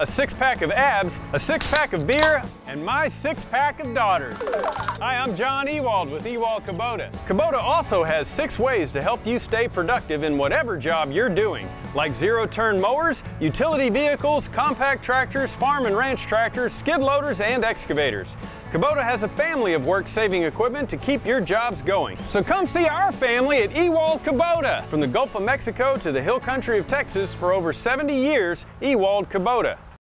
a six-pack of abs, a six-pack of beer, and my six-pack of daughters. Hi, I'm John Ewald with Ewald Kubota. Kubota also has 6 ways to help you stay productive in whatever job you're doing, like zero-turn mowers, utility vehicles, compact tractors, farm and ranch tractors, skid loaders, and excavators. Kubota has a family of work-saving equipment to keep your jobs going. So come see our family at Ewald Kubota. From the Gulf of Mexico to the Hill Country of Texas, for over 70 years, Ewald Kubota.